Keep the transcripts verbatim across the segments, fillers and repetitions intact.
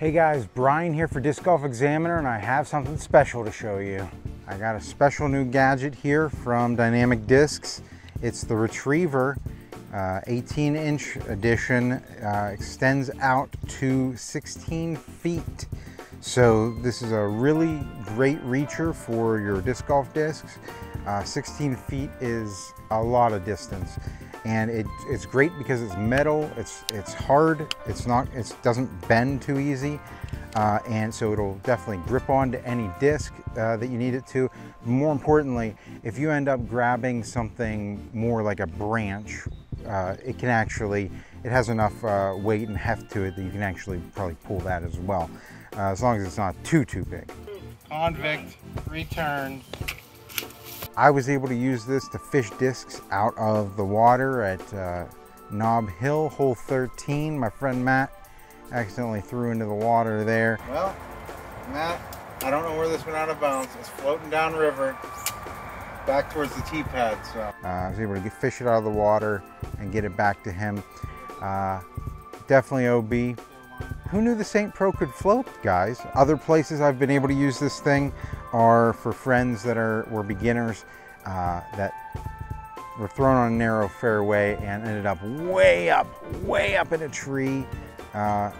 Hey guys, Brian here for Disc Golf Examiner, and I have something special to show you. I got a special new gadget here from Dynamic Discs. It's the Retriever eighteen inch uh, edition, uh, extends out to sixteen feet. So this is a really great reacher for your disc golf discs. Uh, sixteen feet is a lot of distance, and it, it's great because it's metal, it's it's hard, it's not it doesn't bend too easy, uh, and so it'll definitely grip onto any disc uh, that you need it to. More importantly, if you end up grabbing something more like a branch, uh, it can actually it has enough uh, weight and heft to it that you can actually probably pull that as well, uh, as long as it's not too too big. Convict returned. I was able to use this to fish discs out of the water at uh, Knob Hill Hole thirteen. My friend Matt accidentally threw into the water there. Well, Matt, I don't know where this went out of bounds. It's floating down river, back towards the tee pad. So uh, I was able to get, fish it out of the water and get it back to him. Uh, definitely O B. Who knew the Saint Pro could float, guys? Other places I've been able to use this thing are for friends that are were beginners uh, that were thrown on a narrow fairway and ended up way up, way up in a tree. Uh,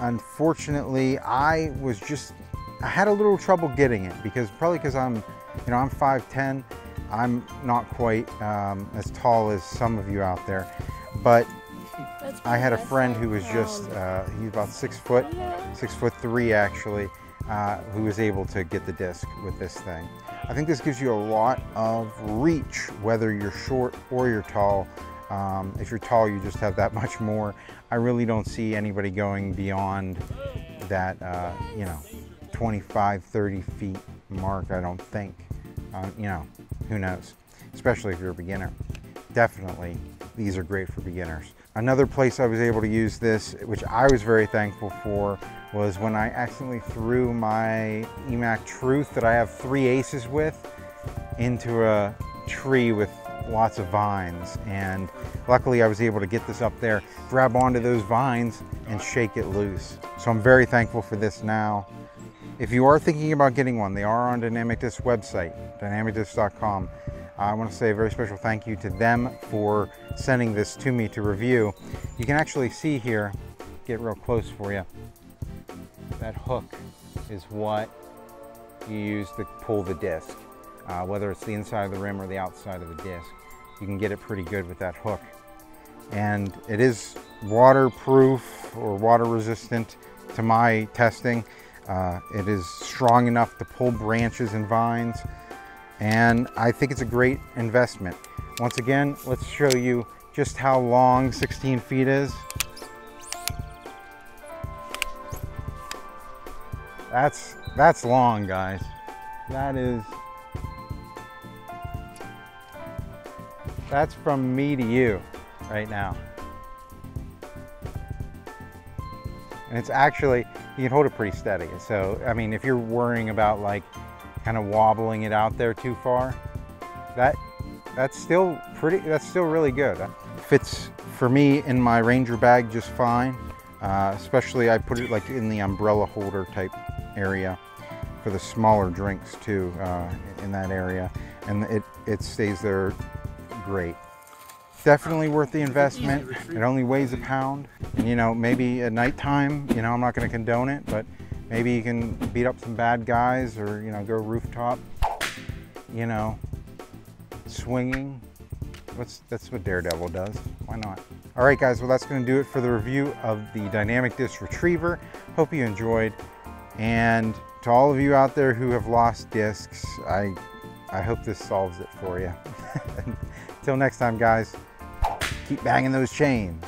unfortunately, I was just, I had a little trouble getting it because probably because I'm, you know, I'm five ten, I'm not quite um, as tall as some of you out there, but I had a friend who was just, uh, he's about six foot, six foot three actually, uh, who was able to get the disc with this thing. I think this gives you a lot of reach, whether you're short or you're tall. Um, if you're tall, you just have that much more. I really don't see anybody going beyond that, uh, you know, twenty-five, thirty feet mark, I don't think. Uh, you know, who knows, especially if you're a beginner. Definitely, these are great for beginners. Another place I was able to use this, which I was very thankful for, was when I accidentally threw my Emac Truth that I have three aces with into a tree with lots of vines. And luckily I was able to get this up there, grab onto those vines and shake it loose. So I'm very thankful for this now. If you are thinking about getting one, they are on Dynamic Discs website, dynamic disc dot com. I want to say a very special thank you to them for sending this to me to review. You can actually see here, get real close for you, that hook is what you use to pull the disc. Uh, whether it's the inside of the rim or the outside of the disc, you can get it pretty good with that hook. And it is waterproof or water resistant to my testing. Uh, it is strong enough to pull branches and vines. And I think it's a great investment. Once again, let's show you just how long sixteen feet is. That's, that's long, guys. That is, that's from me to you right now. And it's actually, you can hold it pretty steady. So, I mean, if you're worrying about like, kind of wobbling it out there too far, that that's still pretty that's still really good. That fits for me in my Ranger bag just fine, uh, especially I put it like in the umbrella holder type area for the smaller drinks too, uh, in that area, and it it stays there great. Definitely worth the investment. It only weighs a pound, and you know, maybe at nighttime, you know, I'm not going to condone it, but maybe you can beat up some bad guys, or, you know, go rooftop, you know, swinging. What's, that's what Daredevil does. Why not? All right, guys. Well, that's going to do it for the review of the Dynamic Disc Retriever. Hope you enjoyed. And to all of you out there who have lost discs, I, I hope this solves it for you. Until next time, guys, keep banging those chains.